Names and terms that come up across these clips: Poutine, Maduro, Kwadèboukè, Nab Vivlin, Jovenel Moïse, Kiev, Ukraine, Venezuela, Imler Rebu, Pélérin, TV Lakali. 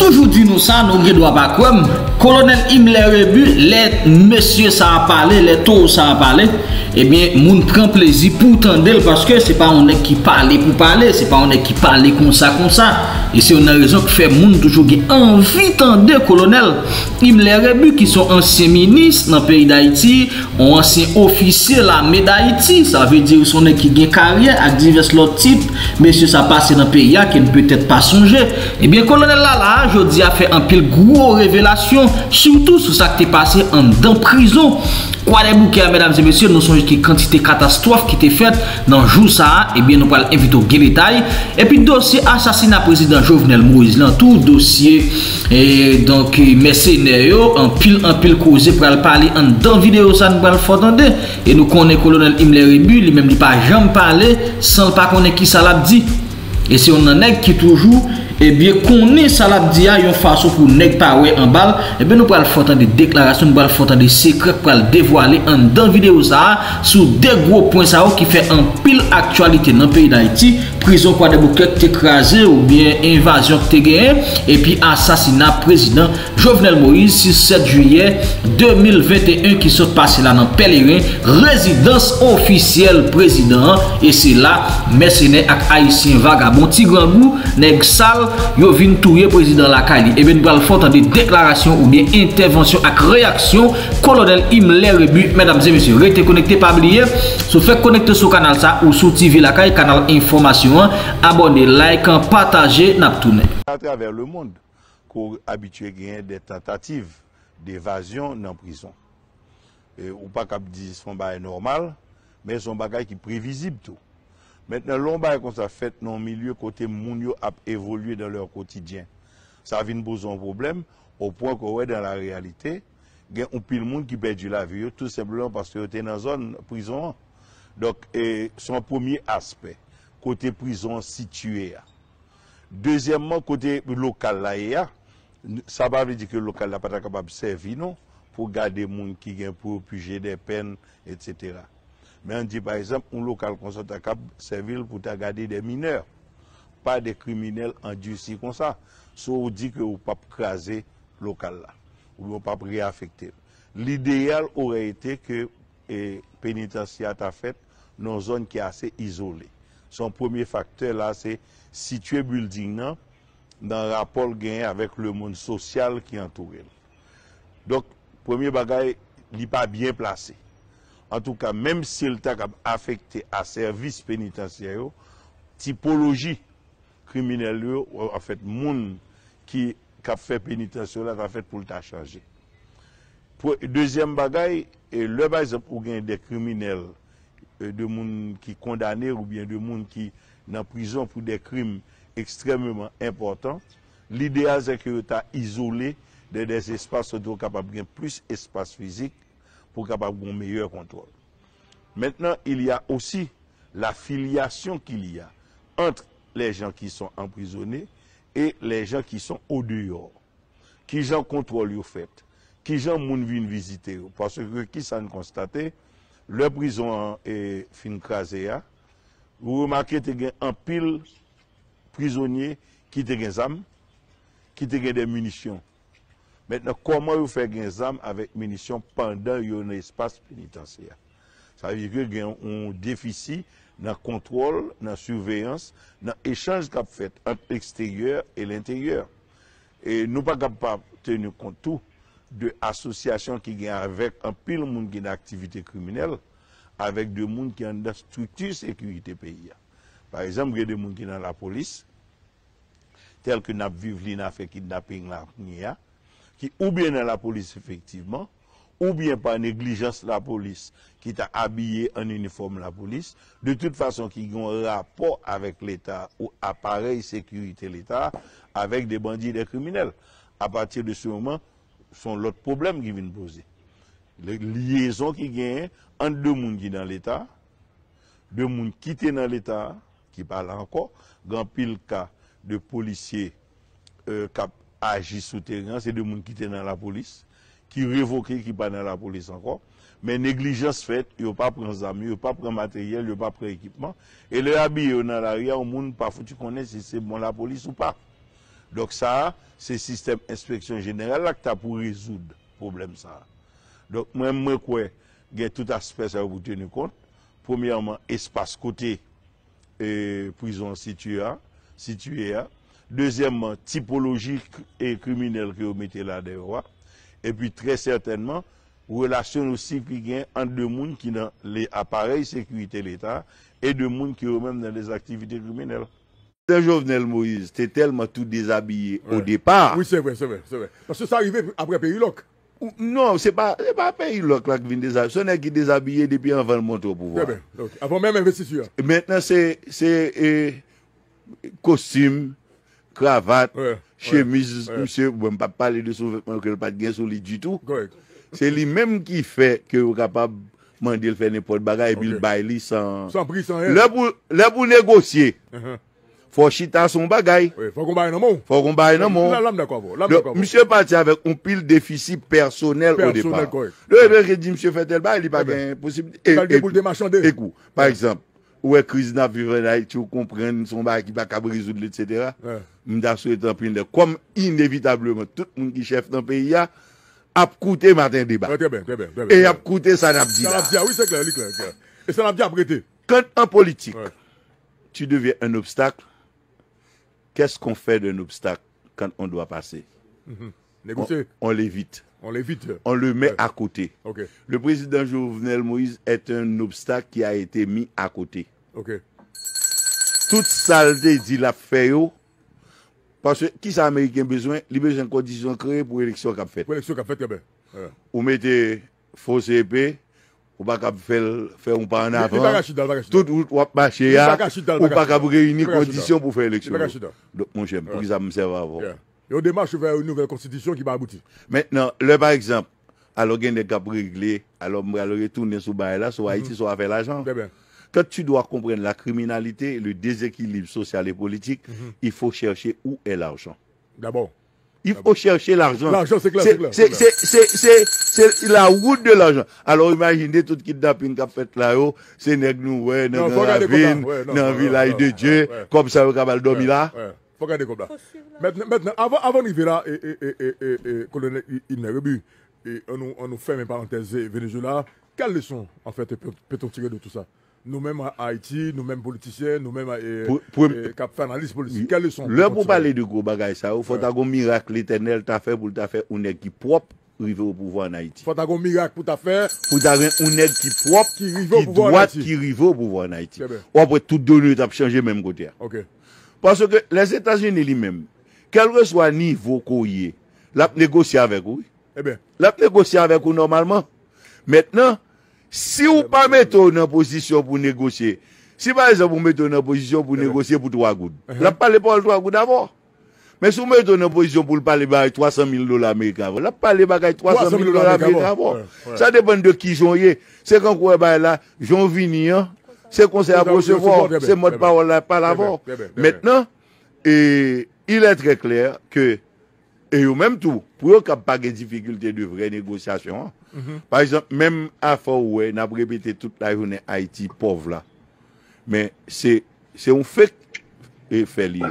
toujours dit nous ça, nous ne doit pas croire. Colonel Imler Rebu, les messieurs ça a parlé, les taux ça a parlé. Eh bien, moun prend plaisir pour tendre parce que c'est pas on est qui parle pour parler, c'est pas on est qui parle comme ça. Et c'est une raison qui fait moun toujours envie tendre colonel Imler Rebu qui sont anciens ministres dans le pays d'Haïti, anciens officiers de l'armée d'Haïti, ça veut dire son qui a une carrière à divers autres types, messieurs ça passe dans le pays qui ne peut-être pas songer. Eh bien, colonel là, je dis a fait un pile gros révélation surtout sur ça qui est passé en dans prison. Kwadèboukè, mesdames et messieurs, nous sommes une quantité de catastrophe qui était faite dans le jour ça, et bien nous allons inviter au détail. Et puis dossier assassinat président Jovenel Moïse, dans tout dossier et donc mercenaires en pile causé pour parler en dans vidéo ça nous allons faire entendre et nous connaissons colonel Imler Rebu, lui même il pas jamais parler sans pas connaître qui ça l'a dit. Et c'est un nèg qui toujours eh bien qu'on est salabdia yon façon pour nèg pawe en balle et eh bien nous pral faire des déclarations, nous pral faire des secrets pour le dévoiler en dans vidéo ça sur des gros points ça qui fait en pile actualité dans le pays d'Haïti, prison Kwadèboukè t'écraser ou bien invasion t'es gagné et puis assassinat président Jovenel Moïse 7 juillet 2021 qui se passe là dans Pélérin, résidence officielle président et c'est là mercenaires et haïtiens vagabond tigran bou nèg sale yo vinn touyer président Lakali. Et bien nous allons faire des déclarations ou bien intervention avec réaction colonel Imler Rebu. Mesdames et messieurs, restez connectés, pas oublier se faire connecter sur canal ça ou sur TV Lakali, canal information, abonnez, like, partagez, n'a tourné à travers le monde qu'on habitué gain des tentatives d'évasion dans prison ou pas cap dit son bail normal mais son bagage qui prévisible tout. Maintenant, l'ombre qu'on s'est fait dans le milieu côté mounio a évolué dans leur quotidien. Ça vient poser un problème au point que dans la réalité, il y a un pile monde qui perd la vie tout simplement parce que était dans la zone prison. Donc, son premier aspect, côté prison située. Deuxièmement, côté local, là, ça ne veut dire que le local n'est pas capable de servir non, pour garder les gens qui ont pour puger des peines, etc. Mais on dit par exemple, un local comme ça, servir pour garder des mineurs, pas des criminels endurcis comme ça. Soit on dit que vous ne pouvez pas craser le local là, ou vous ne pouvez pas réaffecter. L'idéal aurait été que le pénitentiaire a fait dans une zone qui est assez isolée. Son premier facteur là, c'est situer building là, dans le rapport gagné avec le monde social qui entoure. Donc, premier bagage, il n'est pas bien placé. En tout cas, même si le TAC a affecté à service pénitentiaire, typologie criminelle, en fait, monde qui a fait pénitentiaire, là, a fait pour le TAC changer. Deuxième bagaille, le base pour gagner des criminels, de monde qui condamnés ou bien de monde qui en prison pour des crimes extrêmement importants. L'idéal, c'est que l'État isolé de des espaces où capable de plus d'espace physique pour capable un meilleur contrôle. Maintenant, il y a aussi la filiation qu'il y a entre les gens qui sont emprisonnés et les gens qui sont au dehors. Qui gens contrôlent le fait, qui gens viennent visiter. Parce que qui s'en constate, le prison est fin crasé. Vous remarquez qu'il y a un pile prisonnier qui a des armes, qui a des munitions. Maintenant, comment vous faites des armes avec munitions pendant un espace pénitentiaire? Ça veut dire qu'il y a un déficit dans le contrôle, dans la surveillance, dans l'échange qu'on fait entre l'extérieur et l'intérieur. Et nous ne sommes pas capables de tenir compte tout de l'association qui gagne avec un pile de monde qui a une activité criminelle, avec des gens qui ont une structure sécurité pays. Par exemple, il y a des gens qui sont dans la police, tels que Nab Vivlin a fait kidnapping la première, qui ou bien dans la police effectivement, ou bien par négligence la police, qui t'a habillé en uniforme la police, de toute façon qui ont un rapport avec l'État ou appareil sécurité l'État avec des bandits et des criminels. À partir de ce moment, sont l'autre problème qui vient poser. Les liaisons qui gagnent entre deux mondes qui sont dans l'État, deux mondes qui sont dans l'État, qui parlent encore, grand pile cas de policiers qui agissent souterrain, c'est des gens qui étaient dans la police, qui révoquaient, qui pas dans la police encore. Mais négligence faite, ils n'ont pas pris des amis, ils n'ont pas pris de matériel, ils n'ont pas pris d'équipement. Et les habillés dans l'arrière, on ne sait pas si c'est bon la police ou pas. Donc ça, c'est le système d'inspection générale là que tu as pour résoudre le problème. Ça. Donc même moi, il y a tout aspect ça vous tenir compte. Premièrement, espace côté prison situé. Deuxièmement, typologie et criminelle que vous mettez là derrière. Et puis très certainement, relation aussi qui gagne entre deux mondes qui dans les appareils sécurité de l'État et deux mondes qui sont même dans les activités criminelles. Jovenel Moïse, t'es tellement tout déshabillé au départ. Oui, c'est vrai. Parce que ça arrivait après Périloc. Non, c'est pas Périloc là qui vient déshabiller. Ce n'est qui déshabillé depuis avant le monter au pouvoir. Très bien. Donc, avant même investiture. Maintenant, c'est costume, cravate, chemise. Monsieur, on ne peut pas parler de sous-vêtements que le pas de gain sur lui du tout. Correct. C'est lui-même qui fait que vous êtes capable de demander de faire n'importe quoi et puis le bail sans prix, sans rien. Là, pour négocier. Faut chita son bagay. Oui, faut qu'on baille dans mon. Donc, monsieur parti avec un pile déficit personnel au départ. Le dit, monsieur fait tel bail, il n'y a pas de possibilité. Écoute, par exemple, où est crise Nab Vivlin, tu comprends son bail qui va résoudre, etc. M'da souhaite un pile de. Comme inévitablement, tout le monde qui chef dans le pays a coûté matin débat. Très bien. Et a coûté ça n'a dit. Oui, c'est clair, et ça n'a dit apprêté. Quand en politique, tu deviens un obstacle. Qu'est-ce qu'on fait d'un obstacle quand on doit passer? On l'évite. On le met à côté. Okay. Le président Jovenel Moïse est un obstacle qui a été mis à côté. Okay. Toute saleté dit la fait. Parce que qui ça américain besoin? Il a besoin de conditions créées pour l'élection qu'a faite. Pour l'élection qu'a faite, vous mettez fausse épée. Ou pas capable faire un pas en avant. Tout route ou pas marcher ou pas capable réunir conditions pour faire l'élection. Donc mon j'aime pour ça me serve avant. Et on démarche vers une nouvelle constitution qui va aboutir. Maintenant, le par exemple, alors gain des cap régler, alors on va retourner sur bail là, sur Haïti, sur avec l'argent. Quand tu dois comprendre la criminalité, le déséquilibre social et politique, il faut chercher où est l'argent. D'abord. Il faut chercher l'argent. L'argent, c'est clair. C'est la route de l'argent. Alors imaginez tout kidnapping qu'a fait là-haut, c'est nous, dans la ville, dans le village de Dieu, comme ça, on va dormir là. Faut regarder comme ça. Maintenant, avant d'arriver là, colonel Imler Rebu, on nous fait une parenthèse Venezuela, quelles leçons, en fait, peut-on tirer de tout ça? Nous-mêmes à Haïti, nous-mêmes politiciens, nous-mêmes analystes politiques. Quelles sont? Là, pour parler de gros bagages, ça, il faut un miracle éternel t'a fait pour t'a faire une nègre qui propre arriver au pouvoir en Haïti. Il faut un miracle pour t'a faire pour t'a faire une nègre qui propre qui droite qui arrive au pouvoir en Haïti. Ou après tout donné, t'as changé même côté. Parce que les États-Unis lui-même, quel que soit le niveau qu'on y est, l'a négocié avec vous. L'a négocié avec vous normalement. Maintenant. Si vous ne pas mettez en position pour négocier, si par exemple vous mettez en position pour négocier pour 3 gouttes, vous ne parlez pas de 3 gouttes d'abord. Mais si vous mettez en position pour parler de $300 000 américains avant, vous ne parlez pas de $300 000 américains avant. Ça dépend de qui j'envoyez. C'est quand vous êtes là, j'en viens, c'est conseil à recevoir, c'est mot de parole là, pas l'avant. Maintenant, il est très clair que, et au même tout, pour eux qui n'ont pas de difficultés de vraies négociations, par exemple, même à Faoué, on a répété toute la journée Haïti pauvre là. Mais c'est un fait et fait lié.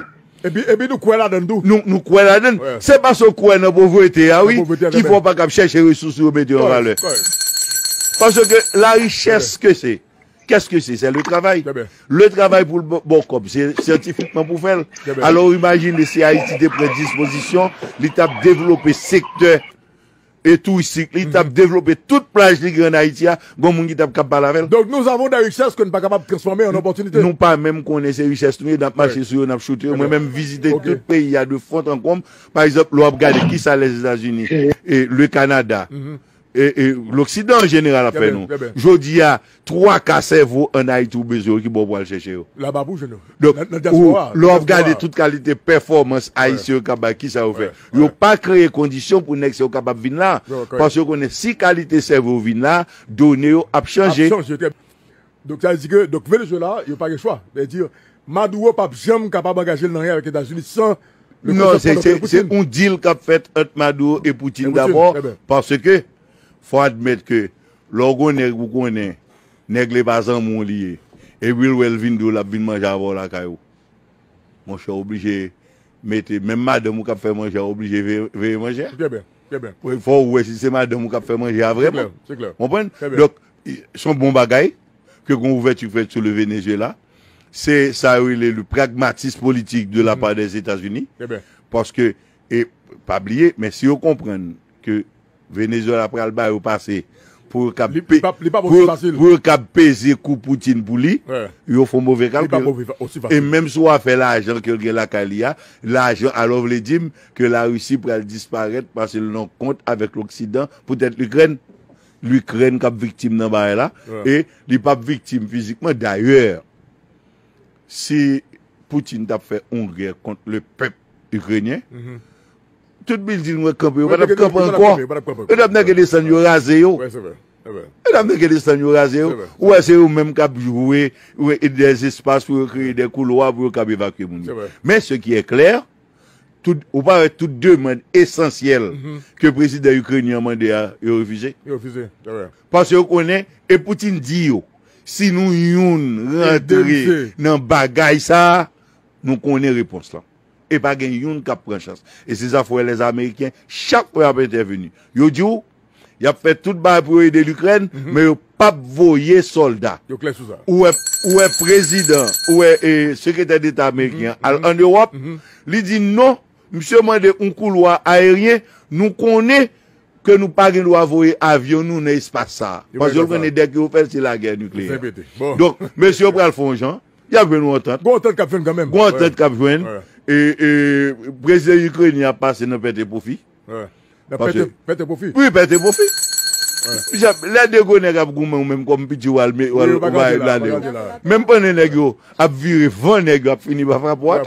Et puis nous croyons là-dedans. Nous croyons là-dedans. C'est parce qu'on croit dans la pauvreté, oui, qu'il ne faut pas chercher les ressources pour mettre en valeur. Parce que la richesse que c'est, qu'est-ce que c'est? C'est le travail. Le travail pour le bon cop, c'est scientifiquement pour faire. Alors imaginez si Haïti était prédisposition, l'étape développer secteur et tout ici, l'étape développer toute plage de Grand Haïti, qui t'a capable avec. Donc nous avons des richesses que nous ne sommes pas capables de transformer en opportunités. Nous pas même connaître ces richesses, nous avons marché sur nous, shooté, moi même visité tout le pays de fond en comble. Par exemple, nous avons regardé qui ça les États-Unis et le Canada. Et l'Occident en général a fait nous. Je dis à 3 cas cerveaux en Haïti ou besoin qui vont pouvoir chercher. Là-bas, bouge nous. Donc, l'on regarde toute qualité performance haïtienne qui ça fait. Ils n'ont pas créé conditions pour que soient capables de venir là. Parce qu'on a 6 qualités cerveaux venir là, données à changer. Donc, ça veut dire que, donc, Venezuela, il n'y a pas de choix. C'est-à-dire, Maduro, pas jamais capable d'engager le rien avec les États-Unis sans. Non, c'est un deal qu'a fait entre Maduro et Poutine d'abord. Parce que, faut admettre que l'orgon est vous connaissez, n'est pas en mon lié. Et Will Welvin de la ville manger avant la caillou. Mon cher obligé mettez même madame qui a fait manger, obligé de manger. Bien, bien, bien. Il faut voir si c'est madame qui a fait manger à vrai. C'est clair. Vous comprenez? Donc, son bon bagaille que vous ouvert tu fais sur le Venezuela, c'est ça le pragmatisme politique de la part des États-Unis. Parce que, et pas oublier, mais si vous comprenez que Venezuela après le bail au passé, pour qu'il pèse le coup Poutine pour lui, il faut mauvais calcul. Et même si on fait l'argent que la Calia, l'argent, alors les dîmes que la Russie pourrait disparaître parce qu'elle n'en compte avec l'Occident, peut-être l'Ukraine. L'Ukraine qui est victime dans le là, et elle n'est pas victime physiquement. D'ailleurs, si Poutine a fait une guerre contre le peuple ukrainien, tout le monde dit qu'on ne peut pas encore. Et d'abord, il descend au rasé. Ouais, c'est eux-mêmes qui ont joué des espaces pour créer des couloirs pour évacuer les gens. Mais ce qui est clair, ou pas toute demande essentielle que le président ukrainien a demandé à refuser. Parce qu'on connaît, et Poutine dit, si nous yon rentrons dans bagaille ça, nous connaissons réponse là. Et pas gagne yon qui prend chance. Et c'est ça que les Américains, chaque fois qu'ils sont intervenus, ils disent, ils ont fait tout le pour aider l'Ukraine, mais ils n'ont pas voyé soldats. Ou est président, ou est secrétaire d'État américain en Europe, ils disent non. Monsieur Mandé, un couloir aérien, nous connaissons que nous pas nous envoyer avion, nous n'espace ça. Parce que nous dès que vous faites, c'est la guerre nucléaire. Donc, monsieur Pralfonjan, il y a venu entente. Bon entente Capjouen quand même. Bon entente Capjouen. Et le président ukrainien a passé dans perte profit. Perte profit. Oui, perte profit. Les deux gonnés qui ont même comme petit ou al même pas les négos, a viré 20 négos, a fini par frapper.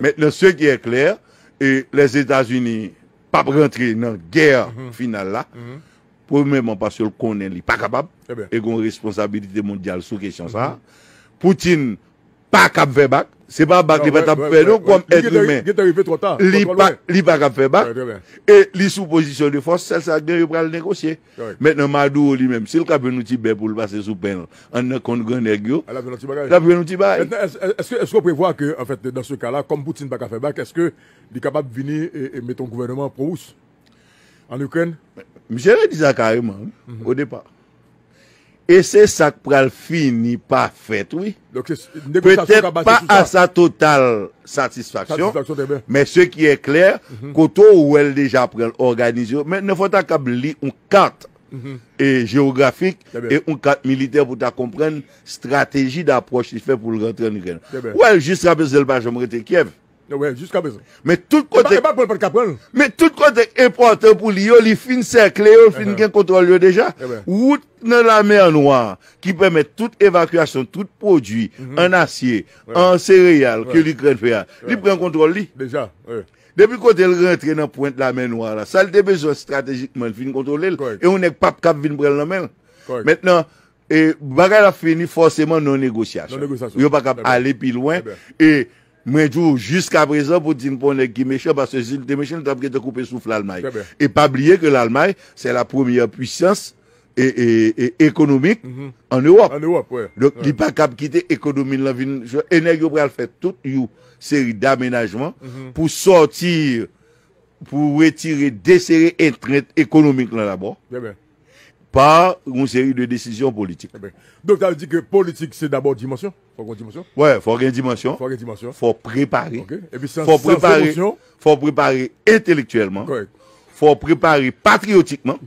Maintenant, ce qui est clair, et les États-Unis pas rentrer dans la guerre finale là. Premièrement parce qu'ils connaissent pas capable et ont une responsabilité mondiale sur question ça. Poutine pas capable faire back, c'est pas back qui va taper nous comme être humain. Il pas capable faire back et les sous position de force celle ça il va le négocier. Maintenant Maduro lui-même s'il capable nous tiber pour le passer sous peine en compte grand négio. Est-ce qu'on prévoit que en fait dans ce cas-là comme Poutine pas capable faire back est-ce que il est capable de venir et mettre un gouvernement pro-russe en Ukraine? Monsieur le disait carrément au départ. Et c'est ça qui pral fini pas fait, oui. Peut-être pas à sa totale satisfaction, mais ce qui est clair, quand où elle déjà pral organisé, maintenant il faut établir une carte et géographique et une carte militaire pour comprendre stratégie d'approche qu'il fait pour le rentrer en Ukraine. Ouais, jusqu'à présent, elle va jamais rester Kiev. Ouais, jusqu'à présent. Mais tout côté important pour lui, il fin cerclé, il fin gain contrôle déjà. Route dans la mer Noire qui permet toute évacuation, tout produit en acier, en céréales que l'Ukraine fait. Il prend contrôle lui. Déjà. Depuis quand elle rentre dans la pointe de la mer Noire là, ça a besoin stratégiquement de fin contrôler et on n'est pas capable de prendre la mer. Maintenant et bagarre a fini forcément non négociation. Il n'est pas capable d'aller plus loin et moi, jusqu'à présent, pour dire qu'on est méchant, parce que si le méchant, il a été coupé sous l'Allemagne. Et pas oublier que l'Allemagne, c'est la première puissance économique en Europe. Donc, il n'est pas capable de quitter l'économie de la ville. Et nous allons faire toute une série d'aménagements pour sortir, pour retirer, desserrer les traites économiques là-bas. Par une série de décisions politiques. Donc, tu as dit que politique, c'est d'abord dimension. Ouais, il faut une dimension. Il faut préparer. Il faut préparer intellectuellement. Il faut préparer patriotiquement.